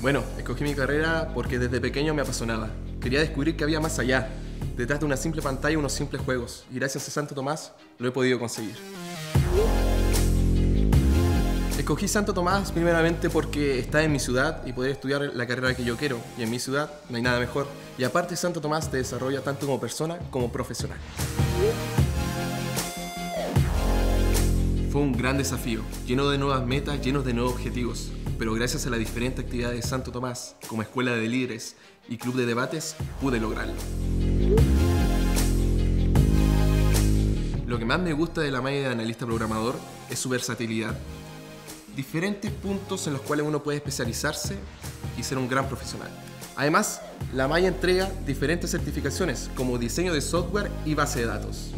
Bueno, escogí mi carrera porque desde pequeño me apasionaba. Quería descubrir qué había más allá, detrás de una simple pantalla y unos simples juegos. Y gracias a Santo Tomás lo he podido conseguir. Escogí Santo Tomás primeramente porque está en mi ciudad y poder estudiar la carrera que yo quiero. Y en mi ciudad no hay nada mejor. Y aparte Santo Tomás te desarrolla tanto como persona como profesional. Fue un gran desafío, lleno de nuevas metas, lleno de nuevos objetivos. Pero gracias a las diferentes actividades de Santo Tomás, como Escuela de Líderes y Club de Debates, pude lograrlo. Lo que más me gusta de la malla de Analista Programador es su versatilidad. Diferentes puntos en los cuales uno puede especializarse y ser un gran profesional. Además, la malla entrega diferentes certificaciones, como diseño de software y base de datos.